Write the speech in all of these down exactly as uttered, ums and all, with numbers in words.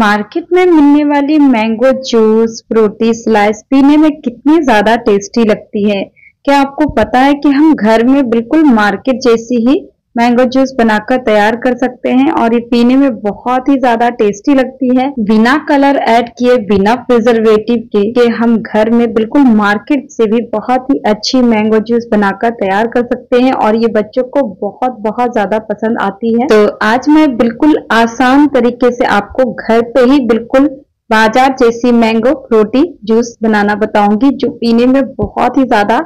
Market में मिलने वाली मैंगो जूस, फ्रूटी स्लाइस पीने में कितनी ज्यादा टेस्टी लगती है। क्या आपको पता है कि हम घर में बिल्कुल मार्केट जैसी ही मैंगो जूस बनाकर तैयार कर सकते हैं और ये पीने में बहुत ही ज्यादा टेस्टी लगती है। बिना कलर ऐड किए, बिना प्रिजर्वेटिव के हम घर में बिल्कुल मार्केट से भी बहुत ही अच्छी मैंगो जूस बनाकर तैयार कर सकते हैं और ये बच्चों को बहुत बहुत ज्यादा पसंद आती है। तो आज मैं बिल्कुल आसान तरीके से आपको घर पे ही बिल्कुल बाजार जैसी मैंगो फ्रूटी जूस बनाना बताऊंगी, जो पीने में बहुत ही ज्यादा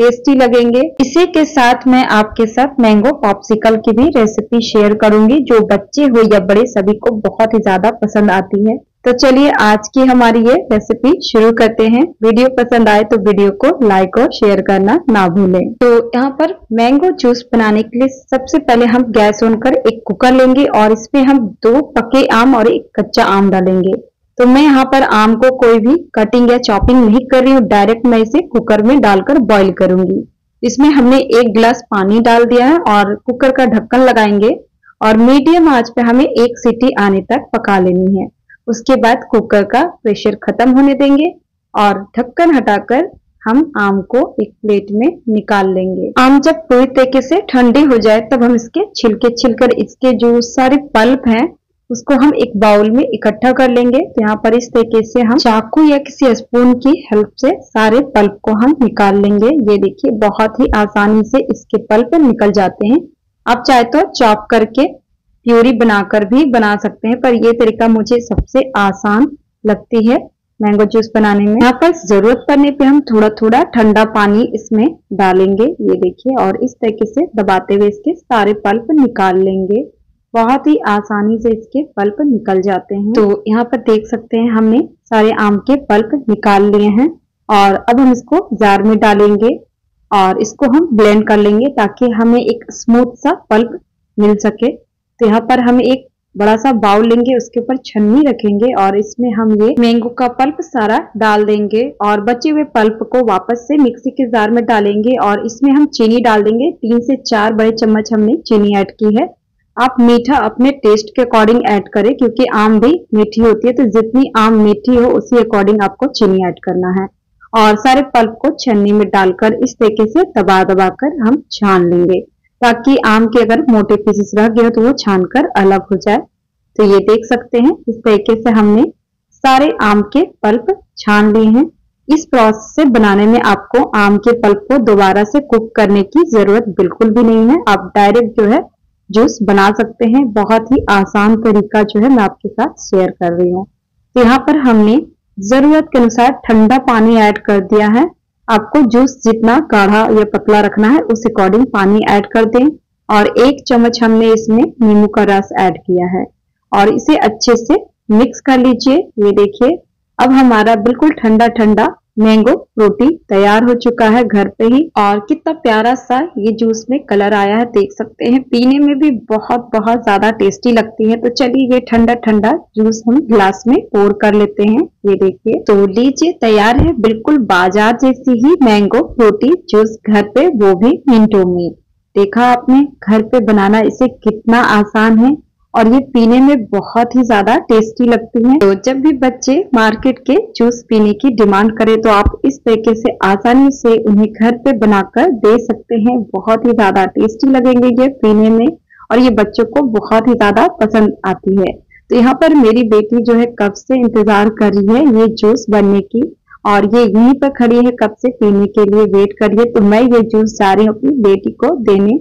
टेस्टी लगेंगे। इसी के साथ मैं आपके साथ मैंगो पॉप्सिकल की भी रेसिपी शेयर करूंगी, जो बच्चे हो या बड़े सभी को बहुत ही ज्यादा पसंद आती है। तो चलिए आज की हमारी ये रेसिपी शुरू करते हैं। वीडियो पसंद आए तो वीडियो को लाइक और शेयर करना ना भूलें। तो यहाँ पर मैंगो जूस बनाने के लिए सबसे पहले हम गैस ऑन कर एक कुकर लेंगे और इसमें हम दो पके आम और एक कच्चा आम डालेंगे। तो मैं यहाँ पर आम को कोई भी कटिंग या चॉपिंग नहीं कर रही हूँ, डायरेक्ट मैं इसे कुकर में डालकर बॉईल करूंगी। इसमें हमने एक गिलास पानी डाल दिया है और कुकर का ढक्कन लगाएंगे और मीडियम आंच पे हमें एक सीटी आने तक पका लेनी है। उसके बाद कुकर का प्रेशर खत्म होने देंगे और ढक्कन हटाकर हम आम को एक प्लेट में निकाल लेंगे। आम जब पूरी तरीके से ठंडे हो जाए तब हम इसके छिलके छिलकर इसके जो सारे पल्प हैं उसको हम एक बाउल में इकट्ठा कर लेंगे। तो यहाँ पर इस तरीके से हम चाकू या किसी स्पून की हेल्प से सारे पल्प को हम निकाल लेंगे। ये देखिए बहुत ही आसानी से इसके पल्प निकल जाते हैं। आप चाहे तो चॉप करके प्यूरी बनाकर भी बना सकते हैं, पर ये तरीका मुझे सबसे आसान लगती है मैंगो जूस बनाने में। यहाँ पर जरूरत पड़ने पे हम थोड़ा थोड़ा ठंडा पानी इसमें डालेंगे, ये देखिए, और इस तरीके से दबाते हुए इसके सारे पल्प निकाल लेंगे। बहुत ही आसानी से इसके पल्प निकल जाते हैं। तो यहाँ पर देख सकते हैं हमने सारे आम के पल्प निकाल लिए हैं और अब हम इसको जार में डालेंगे और इसको हम ब्लेंड कर लेंगे ताकि हमें एक स्मूथ सा पल्प मिल सके। तो यहाँ पर हम एक बड़ा सा बाउल लेंगे, उसके ऊपर छन्नी रखेंगे और इसमें हम ये मैंगो का पल्प सारा डाल देंगे और बचे हुए पल्प को वापस से मिक्सी के जार में डालेंगे और इसमें हम चीनी डाल देंगे। तीन से चार बड़े चम्मच हमने चीनी ऐड की है। आप मीठा अपने टेस्ट के अकॉर्डिंग ऐड करें, क्योंकि आम भी मीठी होती है, तो जितनी आम मीठी हो उसी अकॉर्डिंग आपको चीनी ऐड करना है। और सारे पल्प को छन्नी में डालकर इस तरीके से दबा दबा कर हम छान लेंगे, ताकि आम के अगर मोटे पीसेस रह गए तो वो छान कर अलग हो जाए। तो ये देख सकते हैं इस तरीके से हमने सारे आम के पल्प छान लिए हैं। इस प्रोसेस से बनाने में आपको आम के पल्प को दोबारा से कुक करने की जरूरत बिल्कुल भी नहीं है। आप डायरेक्ट जो है जूस बना सकते हैं। बहुत ही आसान तरीका जो है मैं आपके साथ शेयर कर रही हूँ। तो यहाँ पर हमने जरूरत के अनुसार ठंडा पानी ऐड कर दिया है। आपको जूस जितना गाढ़ा या पतला रखना है उस अकॉर्डिंग पानी ऐड कर दें और एक चम्मच हमने इसमें नींबू का रस ऐड किया है और इसे अच्छे से मिक्स कर लीजिए। ये देखिए अब हमारा बिल्कुल ठंडा ठंडा मैंगो फ्रूटी तैयार हो चुका है घर पे ही। और कितना प्यारा सा ये जूस में कलर आया है, देख सकते हैं। पीने में भी बहुत बहुत ज्यादा टेस्टी लगती है। तो चलिए ये ठंडा ठंडा जूस हम गिलास में पोर कर लेते हैं। ये देखिए, तो लीजिए तैयार है बिल्कुल बाजार जैसी ही मैंगो फ्रूटी जूस घर पे, वो भी मिनटों में। देखा आपने घर पे बनाना इसे कितना आसान है और ये पीने में बहुत ही ज्यादा टेस्टी लगती है। तो जब भी बच्चे मार्केट के जूस पीने की डिमांड करें तो आप इस तरीके से आसानी से उन्हें घर पे बनाकर दे सकते हैं। बहुत ही ज्यादा टेस्टी लगेंगे ये पीने में और ये बच्चों को बहुत ही ज्यादा पसंद आती है। तो यहाँ पर मेरी बेटी जो है कब से इंतजार कर रही है ये जूस बनने की और ये यहीं पर खड़ी है, कब से पीने के लिए वेट कर रही है। तो मैं ये जूस जा रही हूँ अपनी बेटी को देने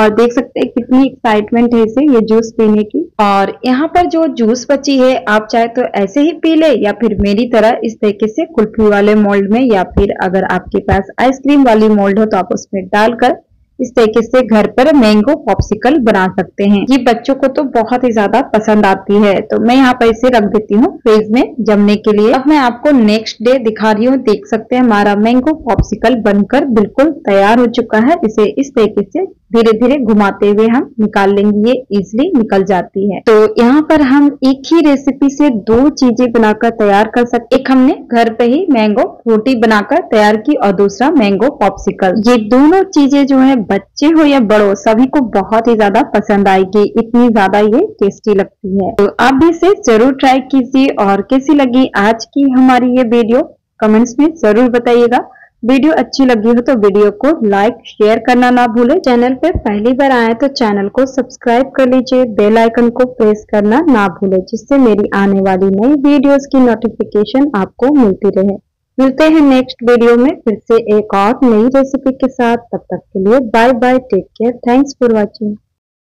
और देख सकते हैं कितनी एक्साइटमेंट है इसे ये जूस पीने की। और यहाँ पर जो जूस बची है आप चाहे तो ऐसे ही पी ले या फिर मेरी तरह इस तरीके से कुल्फी वाले मोल्ड में, या फिर अगर आपके पास आइसक्रीम वाली मोल्ड हो तो आप उसमें डालकर इस तरीके से घर पर मैंगो पॉप्सिकल बना सकते हैं। ये बच्चों को तो बहुत ही ज्यादा पसंद आती है। तो मैं यहाँ पर इसे रख देती हूँ फ्रिज में जमने के लिए। अब मैं आपको नेक्स्ट डे दिखा रही हूँ। देख सकते हैं हमारा मैंगो पॉप्सिकल बनकर बिल्कुल तैयार हो चुका है। इसे इस तरीके से धीरे धीरे घुमाते हुए हम निकाल लेंगे, ये इजिली निकल जाती है। तो यहाँ पर हम एक ही रेसिपी से दो चीजें बनाकर तैयार कर सकते। एक हमने घर पे ही मैंगो फ्रूटी बनाकर तैयार की और दूसरा मैंगो पॉप्सिकल। ये दोनों चीजें जो है बच्चे हो या बड़ों सभी को बहुत ही ज्यादा पसंद आएगी, इतनी ज्यादा ये टेस्टी लगती है। तो आप भी इसे जरूर ट्राई कीजिए और कैसी लगी आज की हमारी ये वीडियो कमेंट्स में जरूर बताइएगा। वीडियो अच्छी लगी हो तो वीडियो को लाइक शेयर करना ना भूले। चैनल पर पहली बार आए तो चैनल को सब्सक्राइब कर लीजिए, बेल आइकन को प्रेस करना ना भूले जिससे मेरी आने वाली नई वीडियोस की नोटिफिकेशन आपको मिलती रहे। मिलते हैं नेक्स्ट वीडियो में फिर से एक और नई रेसिपी के साथ, तब तक के लिए bye bye, take care, thanks for watching.